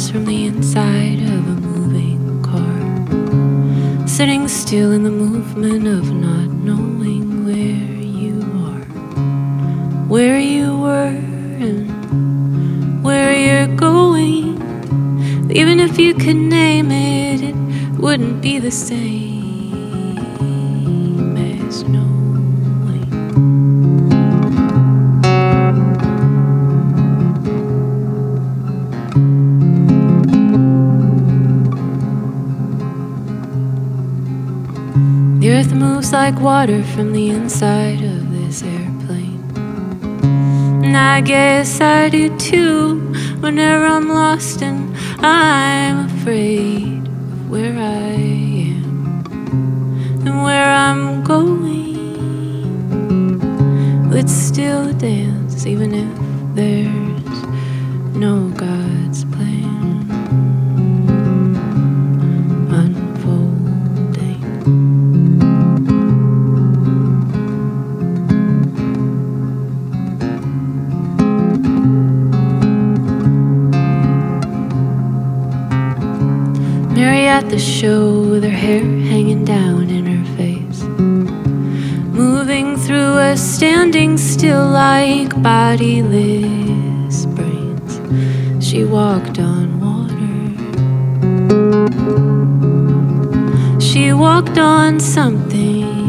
sounds from the inside of a moving car, sitting still in the movement of not knowing where you are, where you were, and where you're going. Even if you could name it, it wouldn't be the same as no. The earth moves like water from the inside of this airplane, and I guess I do too whenever I'm lost and I'm afraid of where I am and where I'm going. It's still a dance even if there's no God's plan. Mary at the show with her hair hanging down in her face, moving through a standing still like bodiless brains. She walked on water. She walked on something.